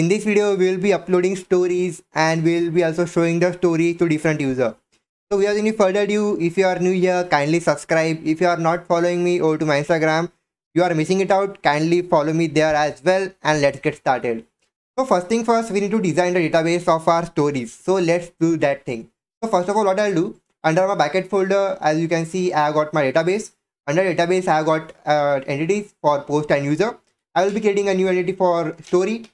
In this video, we will be uploading stories and we will be also showing the story to different users. So without any further ado, if you are new here, kindly subscribe. If you are not following me over to my Instagram, you are missing it out, kindly follow me there as well, and let's get started. So first thing first, we need to design the database of our stories. So let's do that thing. So first of all, what I'll do, under my bucket folder, as you can see, I have got my database. Under database, I have got entities for post and user. I will be creating a new entity for story.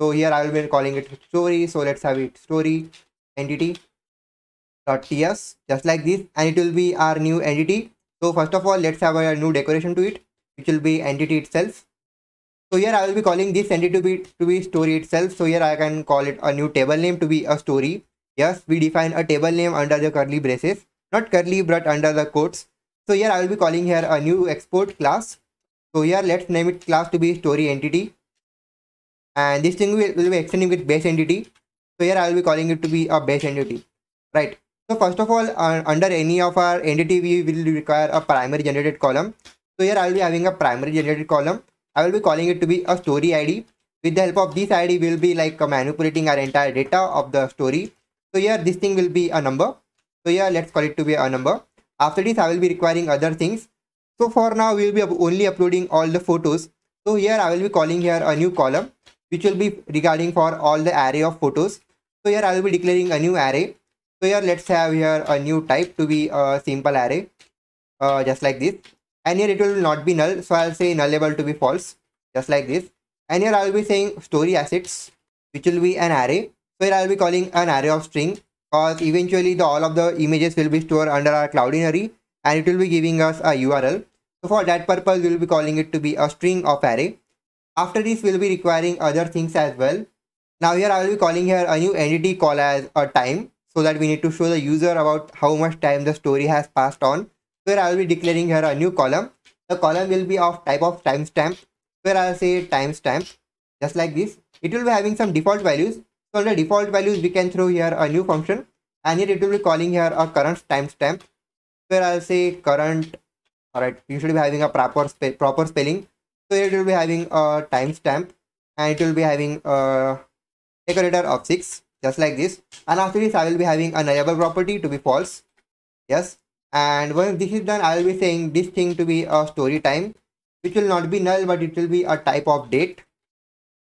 So here I will be calling it story. So let's have it story entity.ts, just like this, and it will be our new entity. So first of all, let's have a new decoration to it, which will be entity itself. So here I will be calling this entity to be story itself. So here I can call it a new table name to be a story. Yes, we define a table name under the curly braces, not curly but under the quotes. So here I will be calling here a new export class. So here let's name it class to be story entity. And this thing will be extending with base entity. So here I will be calling it to be a base entity, right? So first of all, under any of our entity, we will require a primary generated column. So here I will be having a primary generated column. I will be calling it to be a story ID. With the help of this ID, we will be like manipulating our entire data of the story. So here this thing will be a number. So here let's call it to be a number. After this, I will be requiring other things. So for now, we will be only uploading all the photos. So here I will be calling here a new column, which will be regarding for all the array of photos. So here I will be declaring a new array. So here let's have here a new type to be a simple array, just like this. And here it will not be null, so I'll say nullable to be false, just like this. And here I will be saying story assets, which will be an array. So here I will be calling an array of string, because eventually all of the images will be stored under our Cloudinary, and it will be giving us a URL. So for that purpose, we will be calling it to be a string of array. After this, we'll be requiring other things as well. Now here I will be calling here a new entity called as a time, so that we need to show the user about how much time the story has passed on. So here I will be declaring here a new column. The column will be of type of timestamp, where I'll say timestamp, just like this. It will be having some default values. So the default values we can throw here a new function, and here it will be calling here a current timestamp, where I'll say current. Alright, you should be having a proper spelling. So it will be having a timestamp, and it will be having a decorator of 6, just like this. And after this, I will be having a nullable property to be false. Yes. And once this is done, I will be saying this thing to be a story time, which will not be null, but it will be a type of date,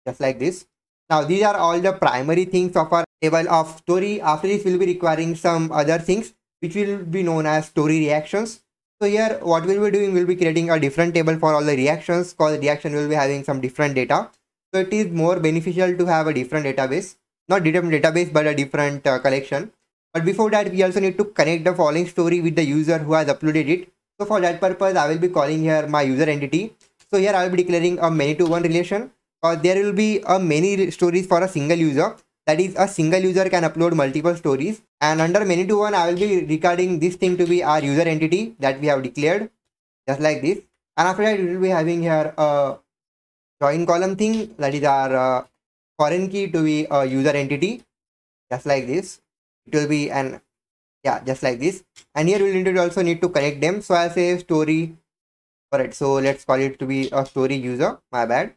just like this. Now these are all the primary things of our table of story. After this, we'll be requiring some other things, which will be known as story reactions. So here what we'll be doing, we'll be creating a different table for all the reactions, because reaction will be having some different data. So it is more beneficial to have a different database, not different database, but a different collection. But before that, we also need to connect the following story with the user who has uploaded it. So for that purpose, I will be calling here my user entity. So here I will be declaring a many to one relation, because there will be many stories for a single user. That is, a single user can upload multiple stories. And under many to one, I will be regarding this thing to be our user entity that we have declared, just like this. And after that, we will be having here a join column thing, that is our foreign key to be a user entity, just like this. It will be an, yeah, just like this. And here we also need to connect them. So I'll say story. Alright, so let's call it to be a story user. My bad.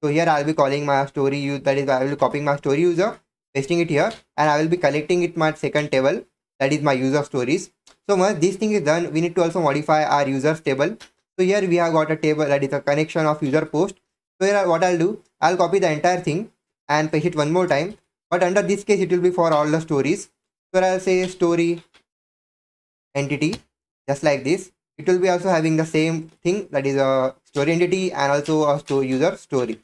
So here I'll be calling my story user. That is, I will be copying my story user, pasting it here, and I will be collecting it my second table, that is my user stories. So once this thing is done, we need to also modify our users table. So here we have got a table that is a connection of user post. So here what I'll do, I'll copy the entire thing and paste it one more time, but under this case it will be for all the stories. So I'll say story entity, just like this. It will be also having the same thing, that is a story entity and also a user story,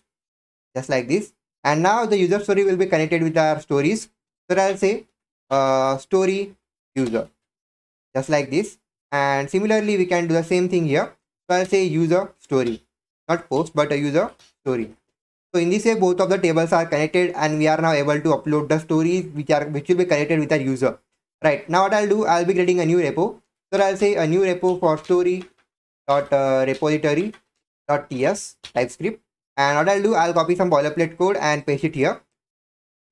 just like this. And now the user story will be connected with our stories. So I'll say story user, just like this. And similarly, we can do the same thing here. So I'll say user story, not post, but a user story. So in this way, both of the tables are connected, and we are now able to upload the stories which will be connected with our user. Right. Now what I'll do, I'll be creating a new repo. So I'll say a new repo for story.repository.ts TypeScript. And what I'll do, I'll copy some boilerplate code and paste it here.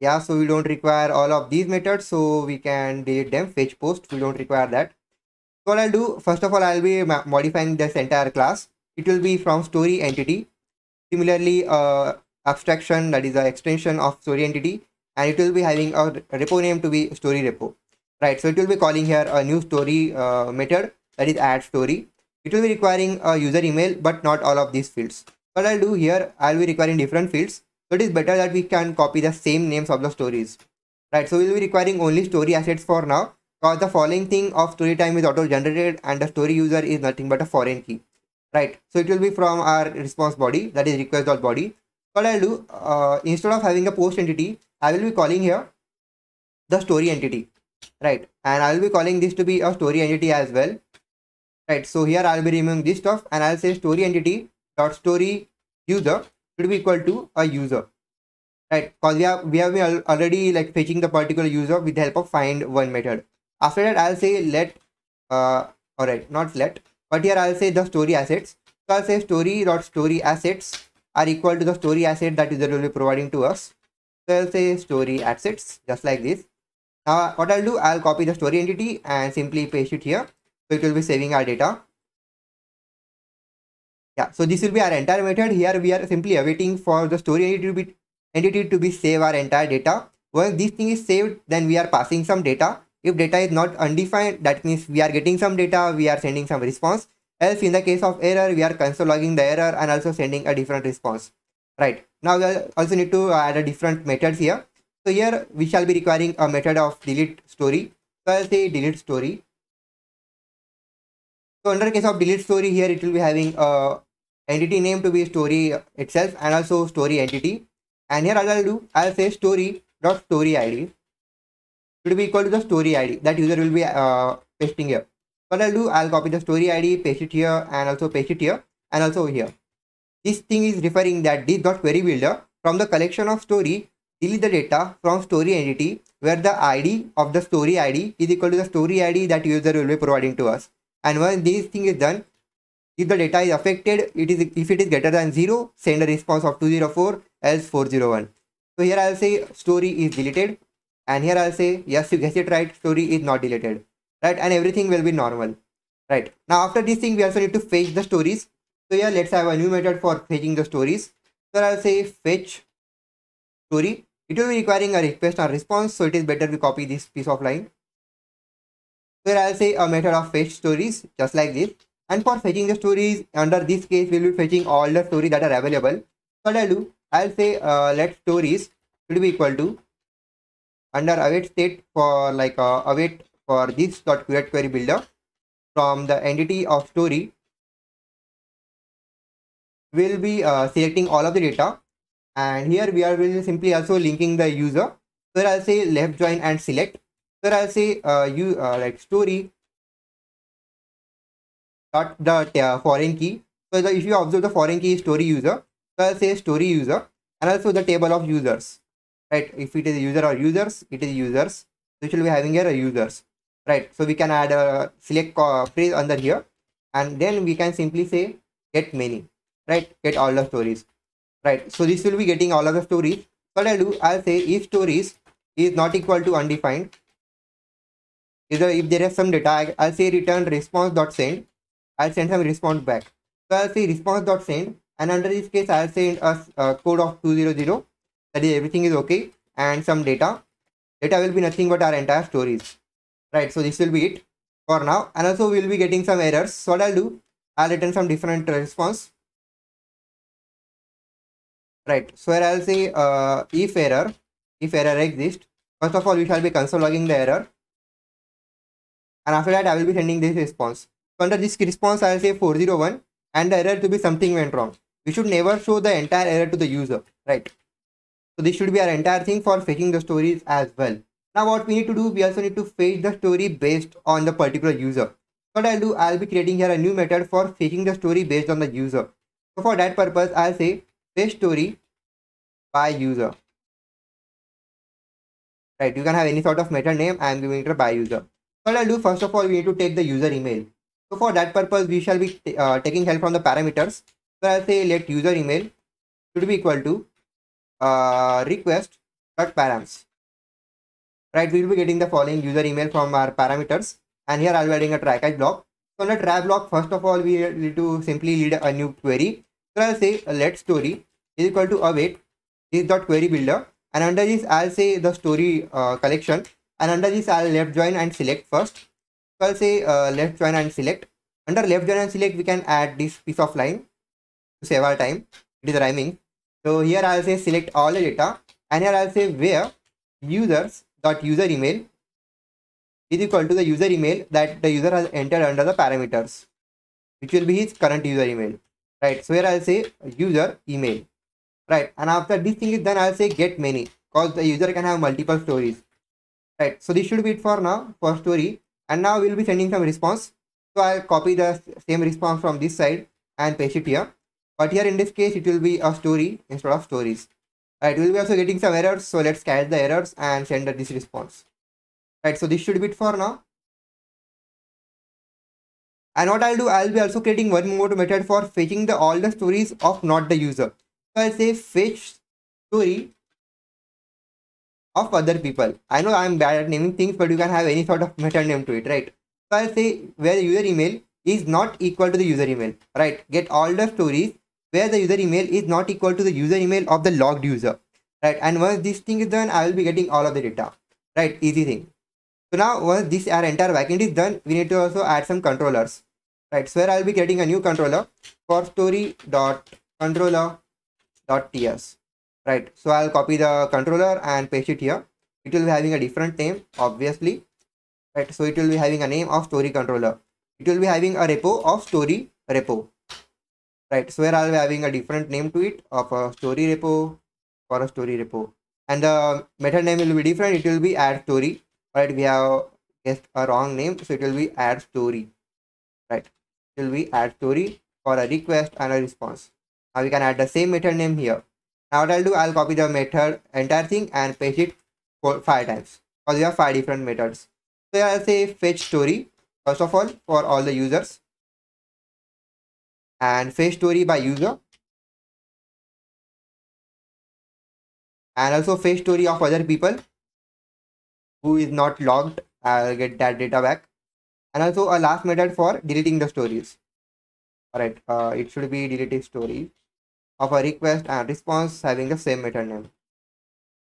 Yeah, so we don't require all of these methods, so we can delete them. Fetch, post, we don't require that. So what I'll do, first of all, I'll be modifying this entire class. It will be from story entity. Similarly, abstraction, that is the extension of story entity, and it will be having a repo name to be story repo, right? So it will be calling here a new story method, that is add story. It will be requiring a user email, but not all of these fields. What I'll do here, I'll be requiring different fields, so it is better that we can copy the same names of the stories, right? So we'll be requiring only story assets for now, because the following thing of story time is auto generated and the story user is nothing but a foreign key, right? So it will be from our response body, that is request.body. What I'll do, instead of having a post entity, I will be calling here the story entity, right? And I will be calling this to be a story entity as well, right? So here I'll be removing this stuff and I'll say story entity dot story user should be equal to a user, right? Because we have been already like fetching the particular user with the help of find one method. After that, I'll say let but here I'll say the story assets. So I'll say story dot story assets are equal to the story asset that user will be providing to us. So I'll say story assets just like this. Now what I'll do, I'll copy the story entity and simply paste it here. So it will be saving our data. Yeah, so this will be our entire method. Here we are simply awaiting for the story entity to save our entire data. Once this thing is saved, then we are passing some data. If data is not undefined, that means we are getting some data, we are sending some response. Else, in the case of error, we are console logging the error and also sending a different response, right? Now we also need to add a different methods here. So here we shall be requiring a method of delete story. So I'll say delete story. So under case of delete story, here it will be having a entity name to be story itself and also story entity. And here I'll do, I'll say story dot story id should be equal to the story id that user will be pasting here. What I'll do, I'll copy the story id, paste it here, and also paste it here, and also here. This thing is referring that this dot query builder from the collection of story delete the data from story entity where the id of the story id is equal to the story id that user will be providing to us. And when this thing is done, if the data is affected, if it is greater than 0, send a response of 204, else 401. So here I'll say story is deleted, and here I'll say, yes, you guessed it right, story is not deleted, right? And everything will be normal, right? Now after this thing, we also need to fetch the stories. So here let's have a new method for fetching the stories. So I'll say fetch story. It will be requiring a request or response, so it is better we copy this piece of line. So I'll say a method of fetch stories just like this. And for fetching the stories, under this case, we'll be fetching all the stories that are available. So what I'll do, I'll say let stories should be equal to under await state for like await for this dot create query builder from the entity of story. We'll be selecting all of the data, and here we are will simply also linking the user. So I'll say left join and select. So I'll say story. The foreign key. So if you observe, the foreign key is story user. So I'll say story user and also the table of users, right? If it is user or users, it is users. So it will be having here a users, right? So we can add a select phrase under here, and then we can simply say get many, right? Get all the stories, right? So this will be getting all of the stories. What I'll do, I'll say if stories is not equal to undefined, if there is some data, I'll say return response.send. I'll send some response back. So I'll say response.send, and under this case, I'll send a code of 200, that is everything is okay, and some data. Data will be nothing but our entire stories, right? So this will be it for now, and also we'll be getting some errors. So what I'll do, I'll return some different response, right? So here I'll say if error exists, first of all, we shall be console logging the error, and after that, I will be sending this response. So under this response, I'll say 401 and the error to be something went wrong. We should never show the entire error to the user, right? So this should be our entire thing for fetching the stories as well. Now what we need to do, we also need to fetch the story based on the particular user. What I'll do, I'll be creating here a new method for fetching the story based on the user. So for that purpose, I'll say fetch story by user, right? You can have any sort of method name. I'm giving it a by user. What I'll do, first of all, we need to take the user email. So for that purpose, we shall be taking help from the parameters. So I'll say let user email should be equal to request.params. Right, we will be getting the following user email from our parameters. And here I'll be adding a try catch block. So on the try block, first of all, we need to simply lead a new query. So I'll say let story is equal to await this.queryBuilder, and under this I'll say the story collection, and under this I'll left join and select first. So I'll say left join and select. Under left join and select we can add this piece of line to save our time, it is rhyming. So here I'll say select all the data, and here I'll say where users.userEmail is equal to the user email that the user has entered under the parameters, which will be his current user email, right? So here I'll say user email, right? And after this thing is done, I'll say get many, because the user can have multiple stories, right? So this should be it for now for story, and now we'll be sending some response. So I'll copy the same response from this side and paste it here, but here in this case it will be a story instead of stories, right? We'll be also getting some errors, so let's catch the errors and send this response, right? So this should be it for now. And what I'll do, I'll be also creating one more method for fetching the all the stories of not the user. So I'll say fetch story of other people. I know I'm bad at naming things, but you can have any sort of method name to it, right? So I'll say where the user email is not equal to the user email, right? Get all the stories where the user email is not equal to the user email of the logged user, right? And once this thing is done, I will be getting all of the data, right? Easy thing. So now once this our entire backend is done, we need to also add some controllers. Right, so here I'll be creating a new controller for story.controller.ts. Right, so I'll copy the controller and paste it here. It will be having a different name, obviously. Right, so it will be having a name of story controller. It will be having a repo of story repo. Right, so here I'll be having a different name to it of a story repo for a story repo. And the method name will be different. It will be add story. Right, we have guessed a wrong name, so it will be add story. Right. It will be add story for a request and a response. Now we can add the same method name here. Now what I'll do, I'll copy the method entire thing and paste it 5 times, because we have 5 different methods. So I'll say fetch story first of all for all the users, and fetch story by user, and also fetch story of other people who is not logged. I'll get that data back. And also a last method for deleting the stories. Alright, it should be deleted stories of a request and response having the same method name.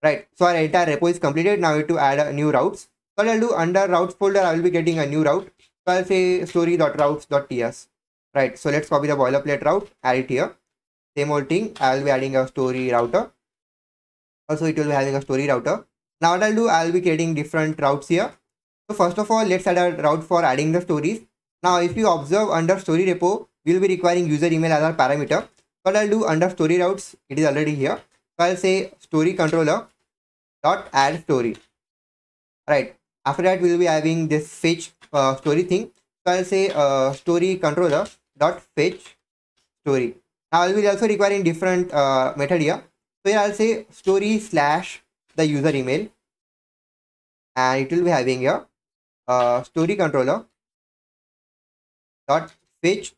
Right, so our entire repo is completed. Now we have to add a new routes. So I'll do under routes folder, I will be getting a new route. So I'll say story.routes.ts. Right, so let's copy the boilerplate route, add it here. Same old thing, I'll be adding a story router. Also it will be having a story router. Now what I'll do, I'll be creating different routes here. So first of all, let's add a route for adding the stories. Now if you observe under story repo, we'll be requiring user email as our parameter. But I'll do under story routes, it is already here. So I'll say story controller dot add story. Right. After that, we'll be having this fetch story thing. So I'll say story controller dot fetch story. Now I'll be also requiring different method here. So here I'll say story slash the user email, and it will be having here story controller dot fetch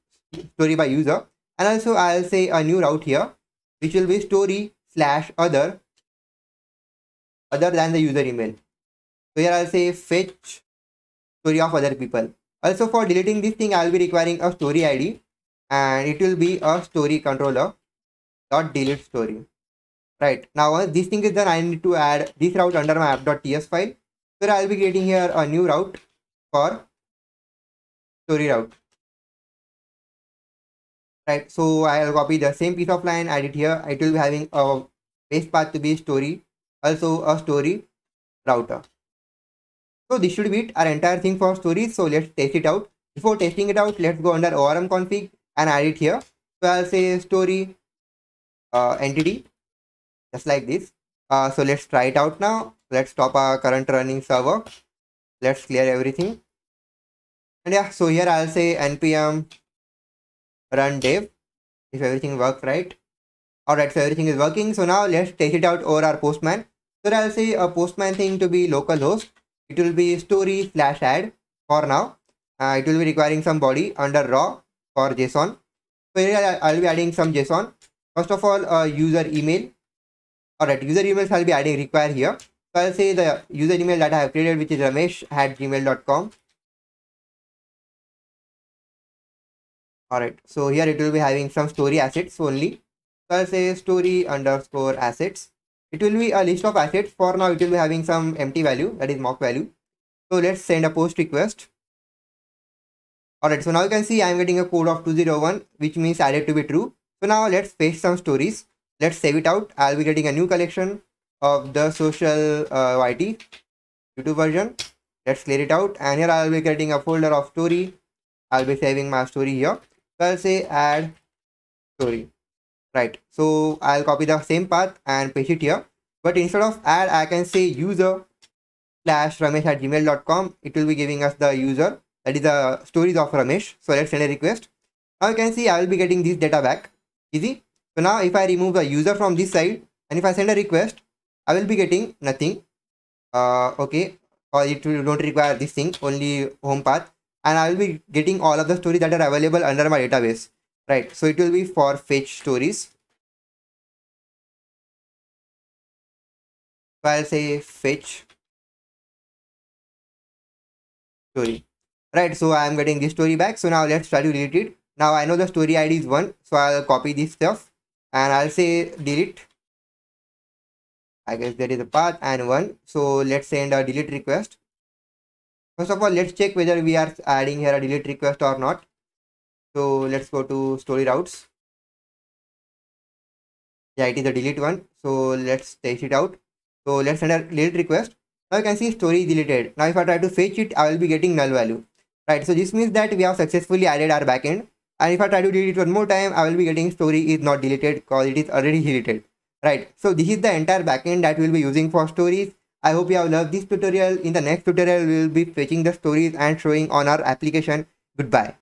story by user, and also I'll say a new route here which will be story slash other than the user email. So here I'll say fetch story of other people. Also for deleting this thing, I'll be requiring a story ID, and it will be a story controller dot delete story. Right, now once this thing is done, I need to add this route under my app.ts file. So I'll be creating here a new route for story route. Right, so I'll copy the same piece of line, add it here. It will be having a base path to be story, also a story router. So this should be it, our entire thing for stories. So let's test it out. Before testing it out, let's go under ORM config and add it here. So I'll say story entity, just like this. So let's try it out now. Let's stop our current running server. Let's clear everything. And yeah, so here I'll say npm run dev if everything works right. Alright, so everything is working. So now let's test it out over our Postman. So I'll say a Postman thing to be localhost. It will be story slash add for now. It will be requiring some body under raw for JSON. So here I'll be adding some JSON. First of all, a user email. Alright, user emails I'll be adding require here. So I'll say the user email that I have created, which is ramesh@gmail.com. Alright, so here it will be having some story assets only. So I'll say story underscore assets. It will be a list of assets. For now it will be having some empty value, that is mock value. So let's send a post request. Alright, so now you can see I am getting a code of 201, which means added to be true. So now let's paste some stories. Let's save it out. I'll be getting a new collection of the social YT YouTube version. Let's clear it out, and here I'll be creating a folder of story. I'll be saving my story here. So I'll say add story. Right. So I'll copy the same path and paste it here. But instead of add, I can say user/ramesh@gmail.com. It will be giving us the user, that is the stories of Ramesh. So let's send a request. Now you can see I will be getting this data back. Easy. So now if I remove the user from this side and if I send a request, I will be getting nothing. Okay. Or it will not require this thing, only home path, and I will be getting all of the stories that are available under my database. Right, so it will be for fetch stories. So I'll say fetch story. Right, so I am getting this story back. So now let's try to delete it. Now I know the story ID is 1, so I'll copy this stuff and I'll say delete. I guess there is a path and 1. So let's send a delete request. First of all, let's check whether we are adding here a delete request or not. So let's go to story routes. Yeah, it is a delete one. So let's test it out. So let's send a delete request. Now you can see story deleted. Now if I try to fetch it, I will be getting null value. Right. So this means that we have successfully added our backend. And if I try to delete it one more time, I will be getting story is not deleted because it is already deleted. Right, so this is the entire backend that we'll be using for stories. I hope you have loved this tutorial. In the next tutorial, we will be fetching the stories and showing on our application. Goodbye.